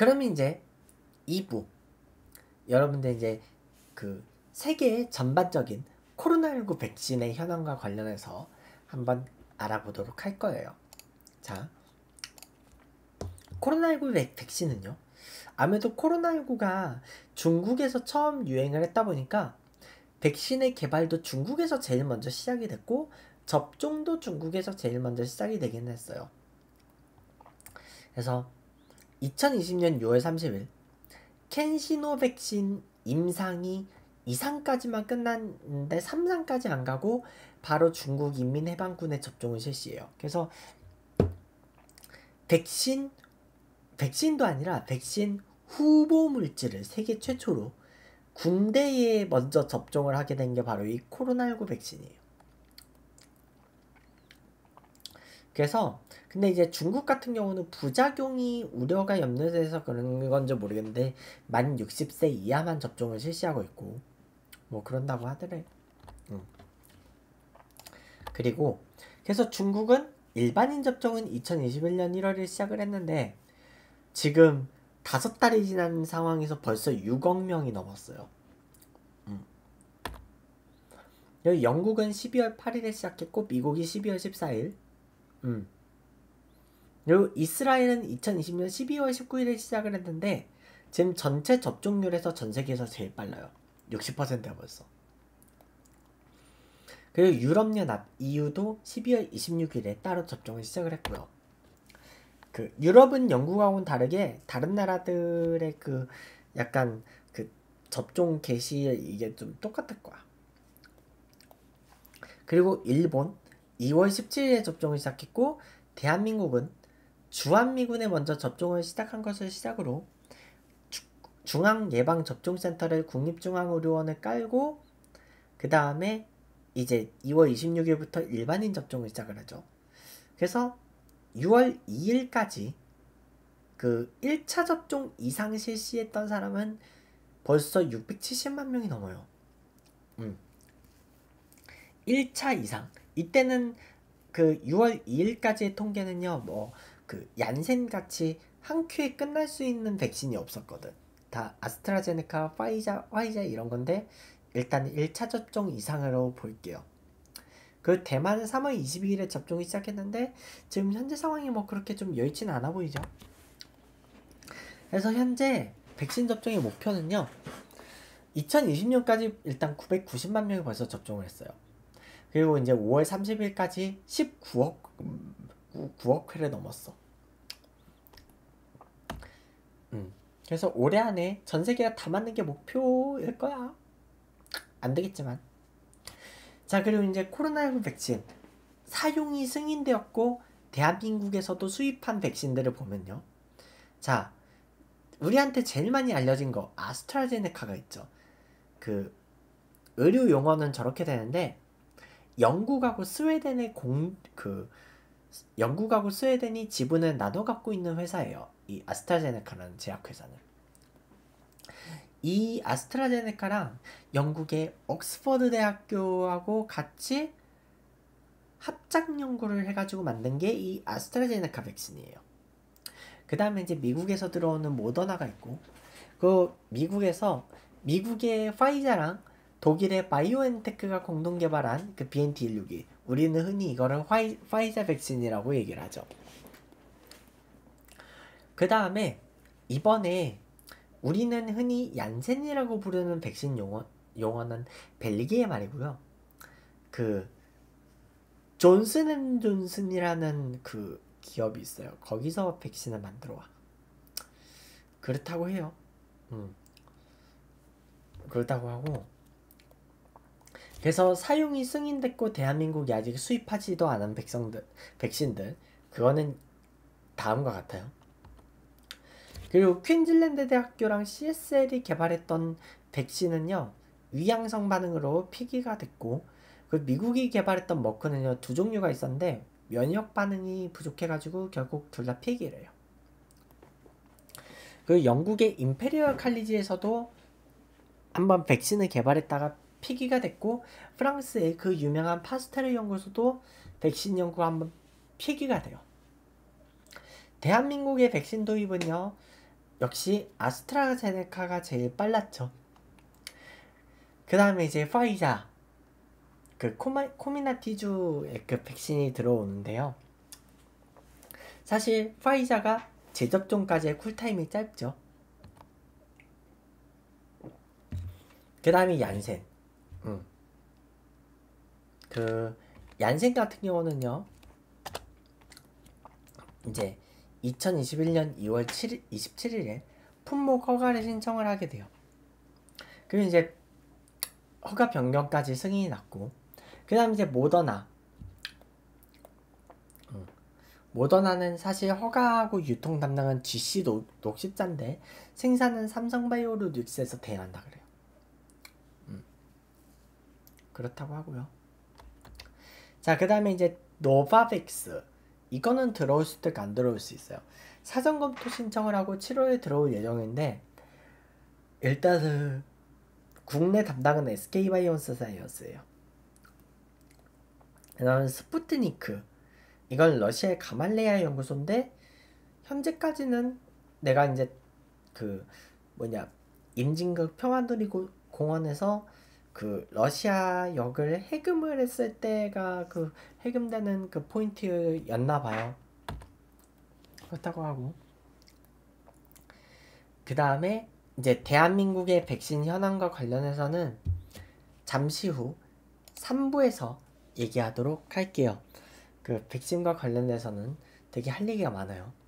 그러면 이제 2부 여러분들 이제 그 세계의 전반적인 코로나19 백신의 현황과 관련해서 한번 알아보도록 할 거예요. 자, 코로나19 백신은요, 아무래도 코로나19가 중국에서 처음 유행을 했다 보니까 백신의 개발도 중국에서 제일 먼저 시작이 됐고 접종도 중국에서 제일 먼저 시작이 되긴 했어요. 그래서 2020년 6월 30일 캔시노 백신 임상이 2상까지만 끝났는데 3상까지 안 가고 바로 중국 인민해방군의 접종을 실시해요. 그래서 백신도 아니라 백신 후보 물질을 세계 최초로 군대에 먼저 접종을 하게 된 게 바로 이 코로나19 백신이에요. 그래서 근데 이제 중국 같은 경우는 부작용이 우려가 염려돼서 그런 건지 모르겠는데 만 60세 이하만 접종을 실시하고 있고 뭐 그런다고 하더래. 그리고 그래서 중국은 일반인 접종은 2021년 1월에 시작을 했는데 지금 5달이 지난 상황에서 벌써 6억 명이 넘었어요. 여기 영국은 12월 8일에 시작했고 미국이 12월 14일 그리고 이스라엘은 2020년 12월 19일에 시작을 했는데 지금 전체 접종률에서 전세계에서 제일 빨라요. 60%가 벌써. 그리고 유럽연합 EU도 12월 26일에 따로 접종을 시작을 했고요. 그 유럽은 영국하고는 다르게 다른 나라들의 그 약간 그 접종 개시 이게 좀 똑같을 거야. 그리고 일본 2월 17일에 접종을 시작했고 대한민국은 주한미군에 먼저 접종을 시작한 것을 시작으로 중앙예방접종센터를 국립중앙의료원에 깔고 그 다음에 이제 2월 26일부터 일반인 접종을 시작을 하죠. 그래서 6월 2일까지 그 1차 접종 이상 실시했던 사람은 벌써 670만 명이 넘어요. 1차 이상 이때는 그 6월 2일까지의 통계는요, 뭐 그 얀센 같이 한 큐에 끝날 수 있는 백신이 없었거든. 다 아스트라제네카, 화이자 이런 건데 일단 1차 접종 이상으로 볼게요. 그 대만은 3월 22일에 접종이 시작했는데 지금 현재 상황이 뭐 그렇게 좀 여의치는 않아 보이죠. 그래서 현재 백신 접종의 목표는요, 2020년까지 일단 990만 명이 벌써 접종을 했어요. 그리고 이제 5월 30일까지 9억 회를 넘었어. 그래서 올해 안에 전 세계가 다 맞는 게 목표일 거야. 안 되겠지만. 자, 그리고 이제 코로나19 백신 사용이 승인되었고 대한민국에서도 수입한 백신들을 보면요. 자, 우리한테 제일 많이 알려진 거 아스트라제네카가 있죠. 그 의료 용어는 저렇게 되는데 영국하고 스웨덴이 지분을 나눠 갖고 있는 회사예요. 이 아스트라제네카라는 제약회사는. 이 아스트라제네카랑 영국의 옥스퍼드 대학교하고 같이 합작 연구를 해가지고 만든 게 이 아스트라제네카 백신이에요. 그 다음에 이제 미국에서 들어오는 모더나가 있고, 그 미국의 파이자랑 독일의 바이오엔테크가 공동 개발한 그 BNT162, 우리는 흔히 이거를 파이자 백신이라고 얘기를 하죠. 그 다음에 이번에 우리는 흔히 얀센이라고 부르는 백신 용어는 벨기에 말이고요. 그 존슨앤존슨이라는 그 기업이 있어요. 거기서 백신을 만들어와. 그렇다고 해요. 그렇다고 하고, 그래서 사용이 승인됐고 대한민국이 아직 수입하지도 않은 백신들 그거는 다음과 같아요. 그리고 퀸즐랜드 대학교랑 CSL이 개발했던 백신은요, 위양성 반응으로 폐기가 됐고, 그 미국이 개발했던 머크는요, 두 종류가 있었는데 면역 반응이 부족해가지고 결국 둘 다 폐기를 해요. 그리고 영국의 임페리얼 칼리지에서도 한번 백신을 개발했다가 폐기가 됐고, 프랑스의 그 유명한 파스테르 연구소도 백신 연구가 한번 폐기가 돼요. 대한민국의 백신 도입은요, 역시 아스트라제네카가 제일 빨랐죠. 그 다음에 이제 파이자, 그 코미나티주의 그 백신이 들어오는데요. 사실 파이자가 재접종까지의 쿨타임이 짧죠. 그 다음에 얀센. 그 얀센 같은 경우는요, 이제 2021년 2월 7일, 27일에 품목 허가를 신청을 하게 돼요. 그리고 이제 허가 변경까지 승인이 났고, 그 다음 이제 모더나. 모더나는 사실 허가하고 유통 담당은 GC 녹십자인데 생산은 삼성바이오로직스에서 대행한다 그래요. 그렇다고 하고요. 자, 그 다음에 이제 노바백스. 이거는 들어올 수 있고 안 들어올 수 있어요. 사전검토 신청을 하고 7월에 들어올 예정인데, 일단은 국내 담당은 SK바이오사이언스예요. 그 다음 스푸트니크. 이건 러시아의 가말레야 연구소인데, 현재까지는 내가 이제 그 임진극 평화놀이공원에서 그 러시아 역을 해금을 했을 때가 그 해금되는 그 포인트였나봐요. 그렇다고 하고, 그 다음에 이제 대한민국의 백신 현황과 관련해서는 잠시 후 3부에서 얘기하도록 할게요. 그 백신과 관련해서는 되게 할 얘기가 많아요.